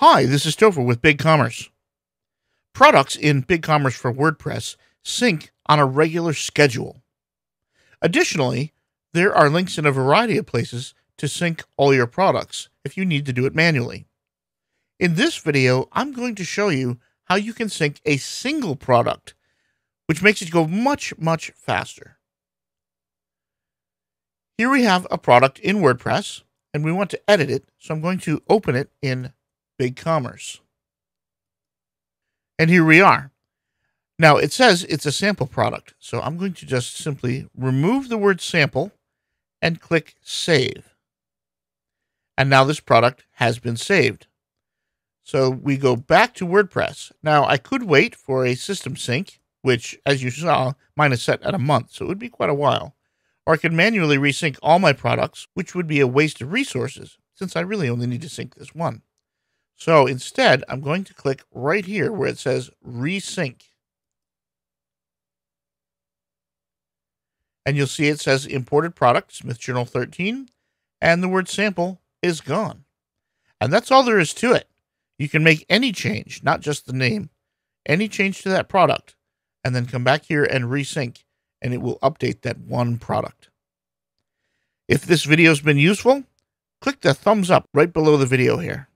Hi, this is Topher with BigCommerce. Products in BigCommerce for WordPress sync on a regular schedule. Additionally, there are links in a variety of places to sync all your products if you need to do it manually. In this video, I'm going to show you how you can sync a single product, which makes it go much, much faster. Here we have a product in WordPress, and we want to edit it, so I'm going to open it in BigCommerce. And here we are. Now it says it's a sample product, so I'm going to just simply remove the word sample and click save. And now this product has been saved. So we go back to WordPress. Now I could wait for a system sync, which as you saw, mine is set at a month, so it would be quite a while. Or I could manually resync all my products, which would be a waste of resources since I really only need to sync this one. So instead, I'm going to click right here where it says resync. And you'll see it says imported product, Smith Journal 13, and the word sample is gone. And that's all there is to it. You can make any change, not just the name, any change to that product, and then come back here and resync, and it will update that one product. If this video has been useful, click the thumbs up right below the video here.